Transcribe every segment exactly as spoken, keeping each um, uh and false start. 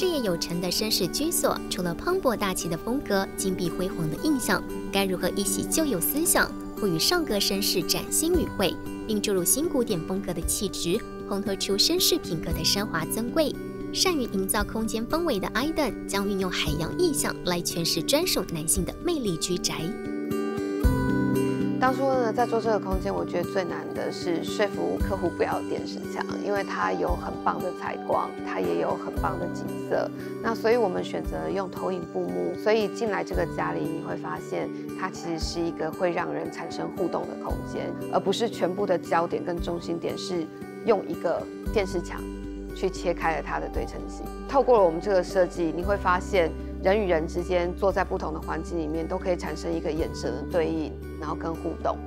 事业有成的绅士居所，除了磅礴大气的风格、金碧辉煌的印象，该如何一洗旧有思想，赋予尚格绅士崭新语汇，并注入新古典风格的气质，烘托出绅士品格的奢华尊贵？善于营造空间氛围的艾登，将运用海洋意象来诠释专属男性的魅力居宅。 当初呢，在做这个空间，我觉得最难的是说服客户不要电视墙，因为它有很棒的采光，它也有很棒的景色。那所以我们选择用投影布幕，所以进来这个家里，你会发现它其实是一个会让人产生互动的空间，而不是全部的焦点跟中心点是用一个电视墙去切开了它的对称性。透过了我们这个设计，你会发现。 人与人之间坐在不同的环境里面，都可以产生一个眼神的对应，然后跟互动。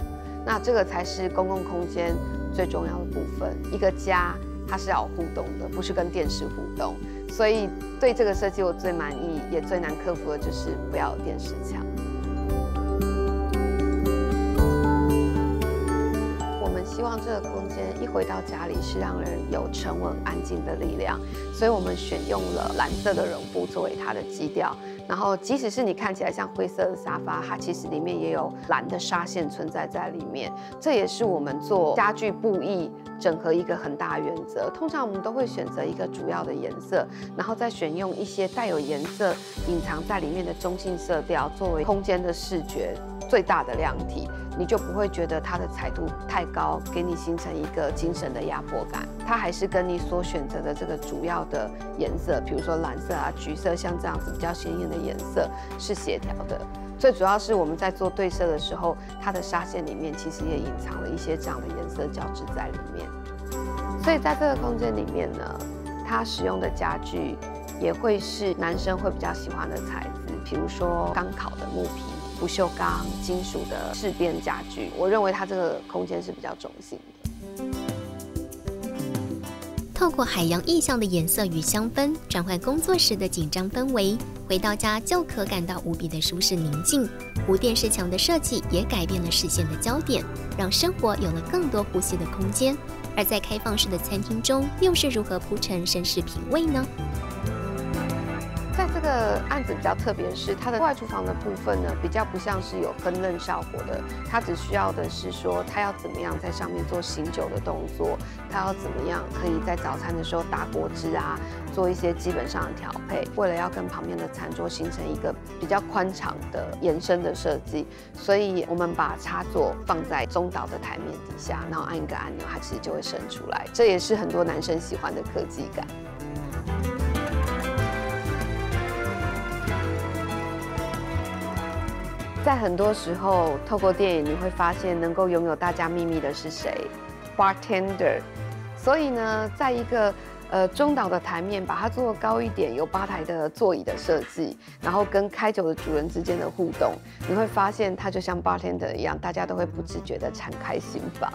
那这个才是公共空间最重要的部分。一个家它是要互动的，不是跟电视互动。所以对这个设计我最满意，也最难克服的就是不要有电视墙。我们希望这个空间一回到家里是让人有沉稳安静的力量，所以我们选用了蓝色的绒布作为它的基调。 然后，即使是你看起来像灰色的沙发，它其实里面也有蓝的纱线存在在里面。这也是我们做家具布艺整合一个很大的原则。通常我们都会选择一个主要的颜色，然后再选用一些带有颜色隐藏在里面的中性色调，作为空间的视觉最大的亮体。你就不会觉得它的彩度太高，给你形成一个精神的压迫感。它还是跟你所选择的这个主要的颜色，比如说蓝色啊、橘色，像这样子比较鲜艳的 颜色是协调的，最主要是我们在做对色的时候，它的纱线里面其实也隐藏了一些这样的颜色交织在里面。所以在这个空间里面呢，它使用的家具也会是男生会比较喜欢的材质，比如说钢烤的木皮、不锈钢、金属的饰边家具。我认为它这个空间是比较中性的。 透过海洋意象的颜色与香氛，转换工作时的紧张氛围，回到家就可感到无比的舒适宁静。无电视墙的设计也改变了视线的焦点，让生活有了更多呼吸的空间。而在开放式的餐厅中，又是如何铺陈绅士品味呢？ 在这个案子比较特别的是，它的外厨房的部分呢，比较不像是有烹饪效果的，它只需要的是说，它要怎么样在上面做醒酒的动作，它要怎么样可以在早餐的时候打果汁啊，做一些基本上的调配。为了要跟旁边的餐桌形成一个比较宽敞的延伸的设计，所以我们把插座放在中岛的台面底下，然后按一个按钮，它其实就会伸出来。这也是很多男生喜欢的科技感。 在很多时候，透过电影你会发现，能够拥有大家秘密的是谁 ？Bartender。所以呢，在一个呃中岛的台面，把它做高一点，有吧台的座椅的设计，然后跟开酒的主人之间的互动，你会发现它就像 Bartender 一样，大家都会不自觉地敞开心房。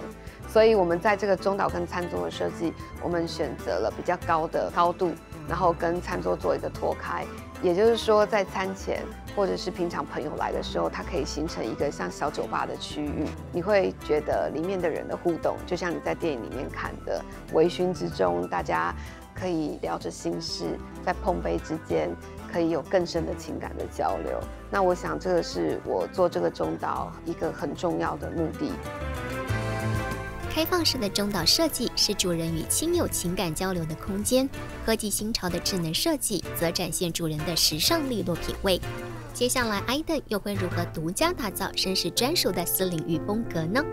所以我们在这个中岛跟餐桌的设计，我们选择了比较高的高度，然后跟餐桌做一个脱开。 也就是说，在餐前或者是平常朋友来的时候，它可以形成一个像小酒吧的区域。你会觉得里面的人的互动，就像你在电影里面看的，微醺之中，大家可以聊着心事，在碰杯之间可以有更深的情感的交流。那我想，这个是我做这个中岛一个很重要的目的。 开放式的中岛设计是主人与亲友情感交流的空间，科技新潮的智能设计则展现主人的时尚利落品味。接下来，艾登又会如何独家打造绅士专属的私领域风格呢？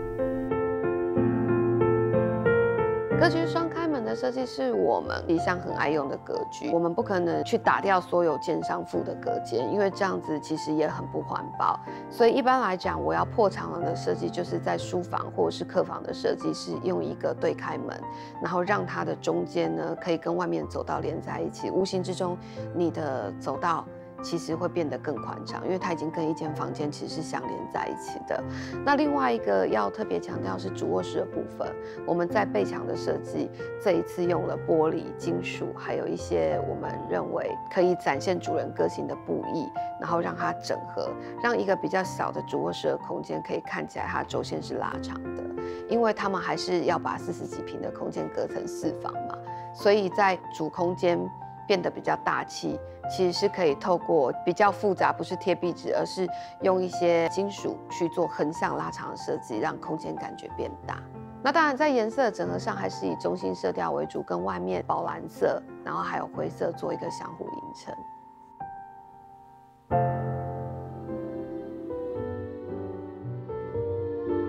格局双开门的设计是我们一向很爱用的格局，我们不可能去打掉所有建商附的隔间，因为这样子其实也很不环保。所以一般来讲，我要破长廊的设计，就是在书房或者是客房的设计是用一个对开门，然后让它的中间呢可以跟外面走道连在一起，无形之中你的走道 其实会变得更宽敞，因为它已经跟一间房间其实是相连在一起的。那另外一个要特别强调是主卧室的部分，我们在背墙的设计，这一次用了玻璃、金属，还有一些我们认为可以展现主人个性的布艺，然后让它整合，让一个比较小的主卧室的空间可以看起来它轴线是拉长的，因为他们还是要把四十几平的空间隔成四房嘛，所以在主空间变得比较大气，其实是可以透过比较复杂，不是贴壁纸，而是用一些金属去做横向拉长的设计，让空间感觉变大。那当然，在颜色的整合上，还是以中性色调为主，跟外面宝蓝色，然后还有灰色做一个相互映衬。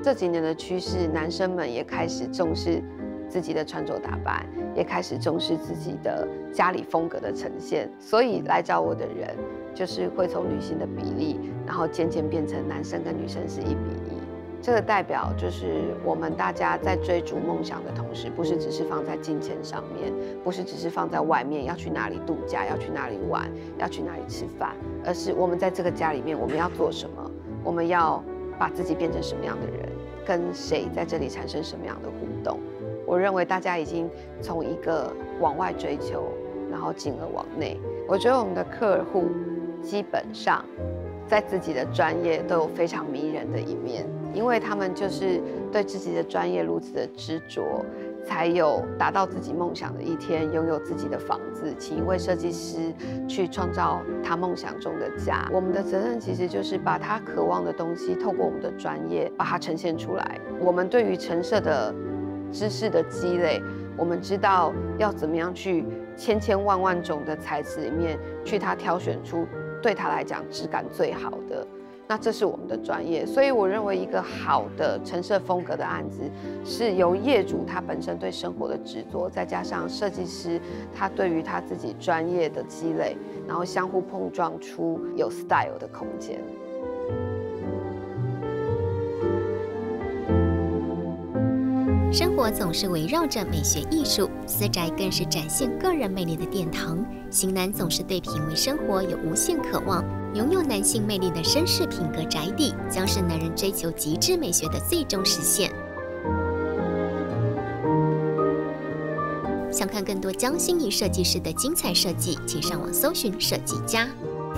这几年的趋势，男生们也开始重视自己的穿着打扮，也开始重视自己的家里风格的呈现。所以来找我的人，就是会从女性的比例，然后渐渐变成男生跟女生是一比一。这个代表就是我们大家在追逐梦想的同时，不是只是放在金钱上面，不是只是放在外面要去哪里度假、要去哪里玩、要去哪里吃饭，而是我们在这个家里面，我们要做什么，我们要把自己变成什么样的人。 跟谁在这里产生什么样的互动？我认为大家已经从一个往外追求，然后进而往内。我觉得我们的客户基本上在自己的专业都有非常迷人的一面，因为他们就是对自己的专业如此的执着，才有达到自己梦想的一天，拥有自己的房子，请一位设计师去创造他梦想中的家。我们的责任其实就是把他渴望的东西，透过我们的专业把它呈现出来。我们对于陈设的知识的积累，我们知道要怎么样去千千万万种的材质里面，去他挑选出对他来讲质感最好的。 那这是我们的专业，所以我认为一个好的陈设风格的案子，是由业主他本身对生活的执着，再加上设计师他对于他自己专业的积累，然后相互碰撞出有 style 的空间。生活总是围绕着美学艺术，私宅更是展现个人魅力的殿堂。型男总是对品味生活有无限渴望。 拥有男性魅力的绅士品格宅邸，将是男人追求极致美学的最终实现。想看更多江心怡设计师的精彩设计，请上网搜寻“设计家”。